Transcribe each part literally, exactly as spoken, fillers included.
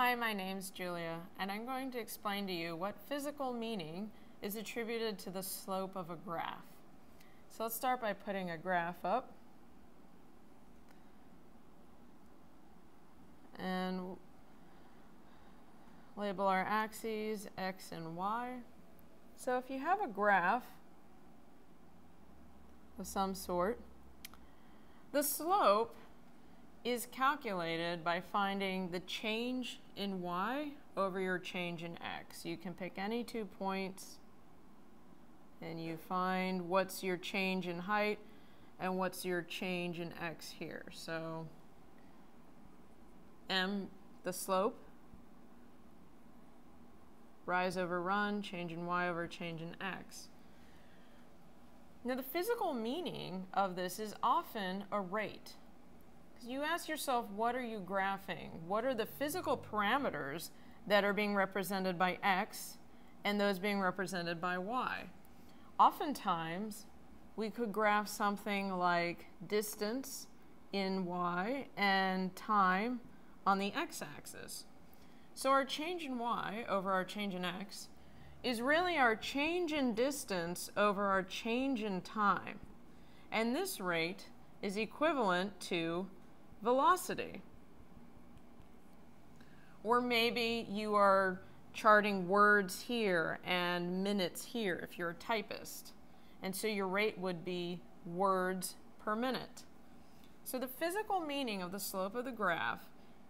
Hi, my name's Julia, and I'm going to explain to you what physical meaning is attributed to the slope of a graph. So let's start by putting a graph up. And label our axes X and Y. So if you have a graph of some sort, the slope is calculated by finding the change in y over your change in x. You can pick any two points and you find what's your change in height and what's your change in x here. So m, the slope, rise over run, change in y over change in x. Now the physical meaning of this is often a rate. You ask yourself, what are you graphing? What are the physical parameters that are being represented by x and those being represented by y? Oftentimes, we could graph something like distance in y and time on the x-axis. So our change in y over our change in x is really our change in distance over our change in time. And this rate is equivalent to velocity. Or maybe you are charting words here and minutes here if you're a typist. And so your rate would be words per minute. So the physical meaning of the slope of the graph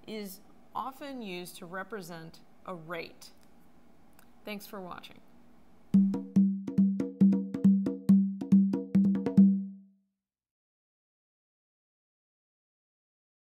is often used to represent a rate. Thanks for watching.